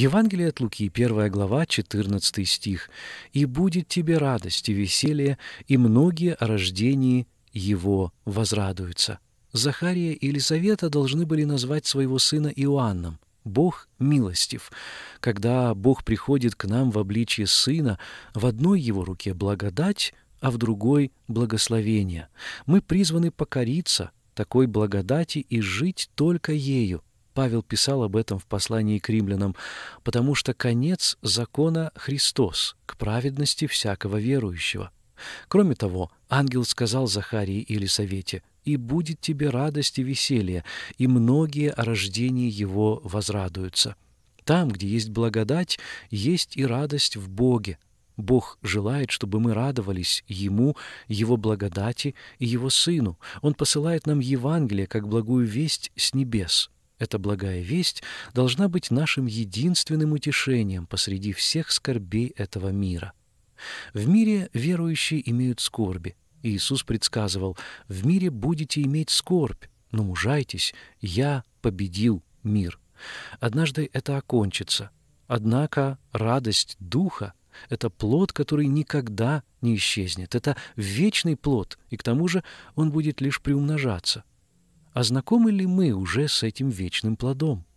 Евангелие от Луки, 1 глава, 14 стих. «И будет тебе радость и веселье, и многие о рождении его возрадуются». Захария и Елизавета должны были назвать своего сына Иоанном. Бог милостив. Когда Бог приходит к нам в обличье Сына, в одной Его руке благодать, а в другой благословение. Мы призваны покориться такой благодати и жить только ею. Павел писал об этом в послании к римлянам, потому что конец закона — Христос, к праведности всякого верующего. Кроме того, ангел сказал Захарии и Елисавете: «И будет тебе радость и веселье, и многие о рождении его возрадуются». Там, где есть благодать, есть и радость в Боге. Бог желает, чтобы мы радовались Ему, Его благодати и Его Сыну. Он посылает нам Евангелие как благую весть с небес. Эта благая весть должна быть нашим единственным утешением посреди всех скорбей этого мира. В мире верующие имеют скорби. Иисус предсказывал: «В мире будете иметь скорбь, но мужайтесь, я победил мир». Однажды это окончится. Однако радость Духа — это плод, который никогда не исчезнет. Это вечный плод, и к тому же он будет лишь приумножаться. А знакомы ли мы уже с этим вечным плодом?